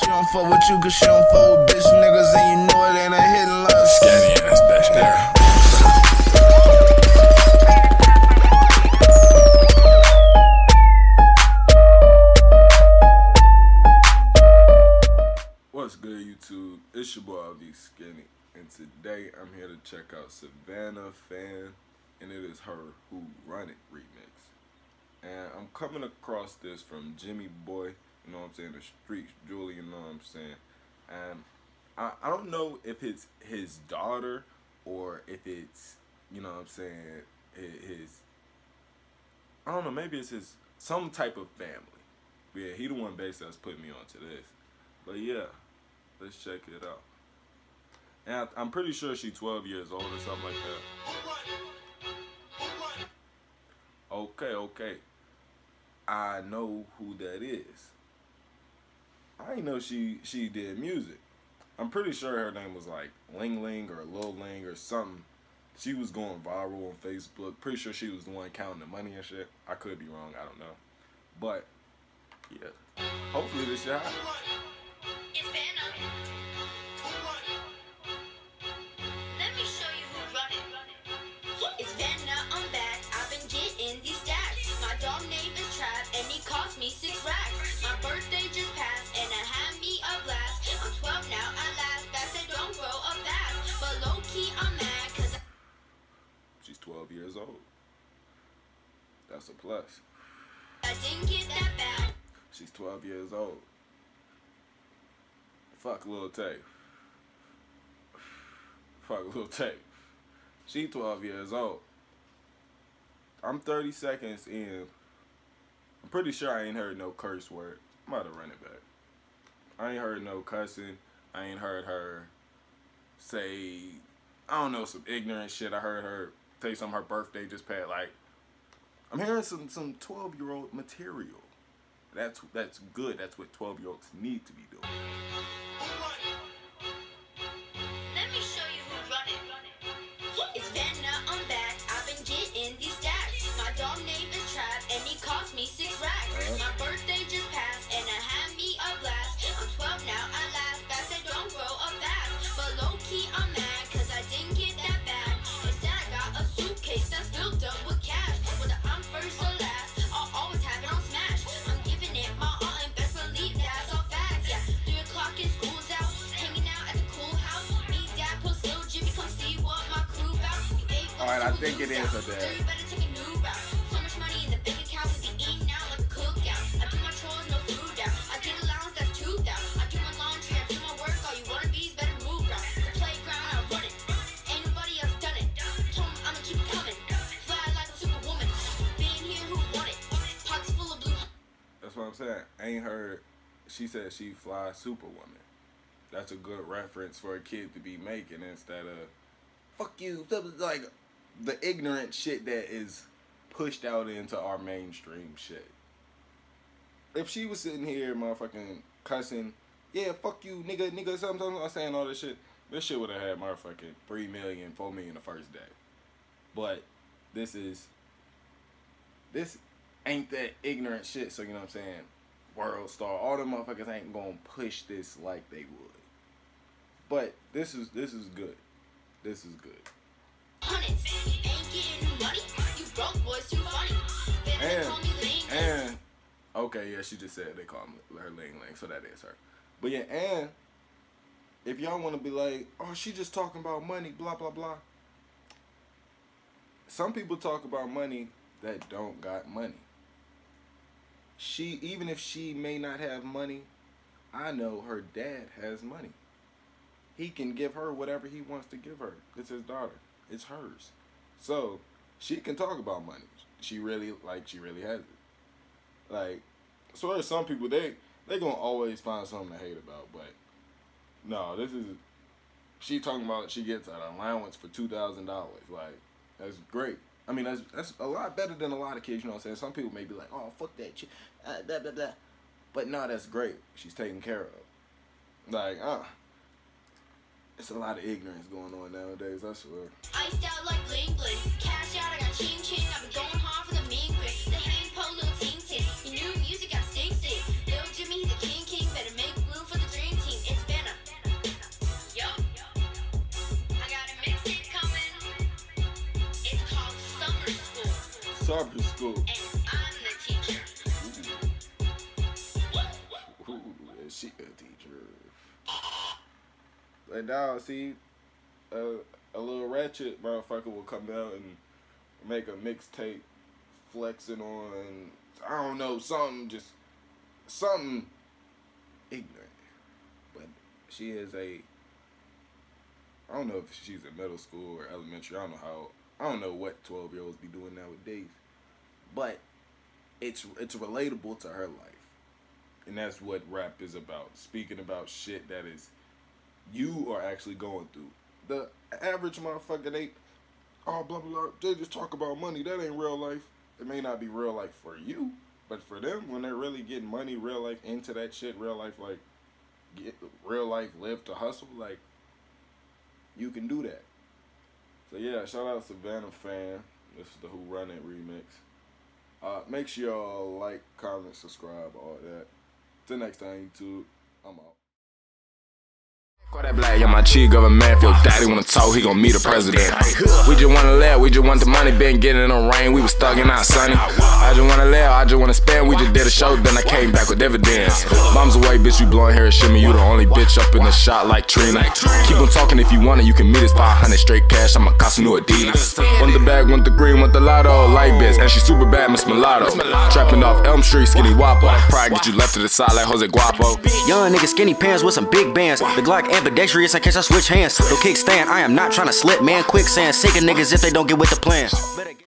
She don't fuck with you cause she don't fuck with bitch niggas, and you know it ain't a hidden love. Skinny in this bitch, nigga. What's good, YouTube? It's your boy LV Skinny, and today I'm here to check out Savannah Phan, and it is her Who Run It remix. And I'm coming across this from Jimmy Boy, you know what I'm saying, the streets, Julian, you know what I'm saying. And I don't know if it's his daughter or if it's, you know what I'm saying, his, I don't know, maybe it's his, some type of family. But yeah, he the one basically that's put me onto this. But yeah, let's check it out. And I'm pretty sure she's 12 years old or something like that. Okay, okay. I know who that is. I didn't know she did music. I'm pretty sure her name was like Ling Ling or Lil Ling or something. She was going viral on Facebook. Pretty sure she was the one counting the money and shit. I could be wrong, I don't know. But yeah, hopefully this shit happens. Me 6 racks. My birthday just passed and I had me a blast. I'm 12 now, I laugh. That said, don't grow up fast. But low key, I'm mad because she's 12 years old. That's a plus. I didn't get that bad. She's 12 years old. Fuck Lil Tay. Fuck Lil Tay. She's 12 years old. I'm 30 seconds in. I'm pretty sure I ain't heard no curse word. I might have run it back. I ain't heard no cussing. I ain't heard her say, I don't know, some ignorant shit. I heard her say something her birthday just passed. Like, I'm hearing some 12-year-old material. That's good. That's what 12-year-olds need to be doing. Let me show you who run it. It's Vanna, I'm back. I've been getting these stacks. My dog name is Trap, and he cost me 6 racks. My birthday just passed, and I had me a blast. I'm 12 now, I laugh. I said don't grow up fast. But low key, I'm mad, cause I didn't get that bad. Instead, I got a suitcase that's filled up with cash. Whether I'm first or last, I'll always have it on smash. I'm giving it my all, and best believe that's all facts. Yeah, 3 o'clock in school's out, hanging out at the cool house. Me, Dad, post Lil Jimmy, come see what my crew bout. Alright, I think it is a bad. What I'm saying, I ain't heard she said she fly superwoman. That's a good reference for a kid to be making instead of fuck you, like the ignorant shit that is pushed out into our mainstream shit. If she was sitting here motherfucking cussing, yeah, fuck you, nigga, nigga, something, I'm saying all this shit would have had motherfucking 3 million, 4 million the first day. But this ain't that ignorant shit, so you know what I'm saying? World Star, all them motherfuckers ain't gonna push this like they would. But this is good. This is good. And okay, yeah, she just said they call her Ling Ling, so that is her. But yeah, and if y'all wanna be like, oh, she just talking about money, blah blah blah. Some people talk about money that don't got money. She, even if she may not have money, I know her dad has money. He can give her whatever he wants to give her. It's his daughter. It's hers. So she can talk about money. She really has it. Like, so there's some people they gonna always find something to hate about. But no, this is, she talking about she gets an allowance for $2,000. Like, that's great. I mean, that's a lot better than a lot of kids, you know what I'm saying? Some people may be like, oh, fuck that shit, blah, blah, blah. But no, that's great. She's taken care of. Like, it's a lot of ignorance going on nowadays, I swear. Iced out like bling bling. Cash out, I got ching ching. I've been going hard for the mean grip. The hang polo ting ting. Your new music got sing sing. Lil Jimmy, the king king. Better make room for the Sabbath school. And I'm the teacher. Ooh, is she a teacher? Like now, see, a little ratchet motherfucker will come out and make a mixtape flexing on, I don't know, something ignorant. But she is a, I don't know if she's in middle school or elementary. I don't know what 12-year-olds be doing nowadays, but it's relatable to her life, and that's what rap is about. Speaking about shit that is you are actually going through. The average motherfucker, they oh blah blah blah, they just talk about money. That ain't real life. It may not be real life for you, but for them, when they're really getting money, real life into that shit, real life like get real life live to hustle like. You can do that. So yeah, shout out Savannah Phan. This is the Who Run It remix. Make sure y'all like, comment, subscribe, all that. Till next time, YouTube. I'm out. Call that black on my cheek of a man. If your daddy wanna talk, he gon' meet the president. We just wanna laugh, we just want the money. Been getting in the rain, we was thugging out sunny. I just wanna laugh, I just wanna spend. We just did a show, then I came back with dividends. Mom's a white bitch, you blowing hair and shimmy. You the only bitch up in the shot like Trina. Keep on talking if you want it, you can meet us. 500 straight cash, I'm a Casino Adidas. Want the bag, want the green, want the lotto. Light bitch, and she super bad, Miss Mulatto. Trapping off Elm Street, skinny Guapo. Pride get you left to the side like Jose Guapo. Young nigga, skinny pants with some big bands. The Glock and pedestrians in case I switch hands. No kickstand, I am not trying to slip, man. Quicksand, sick of niggas if they don't get with the plans.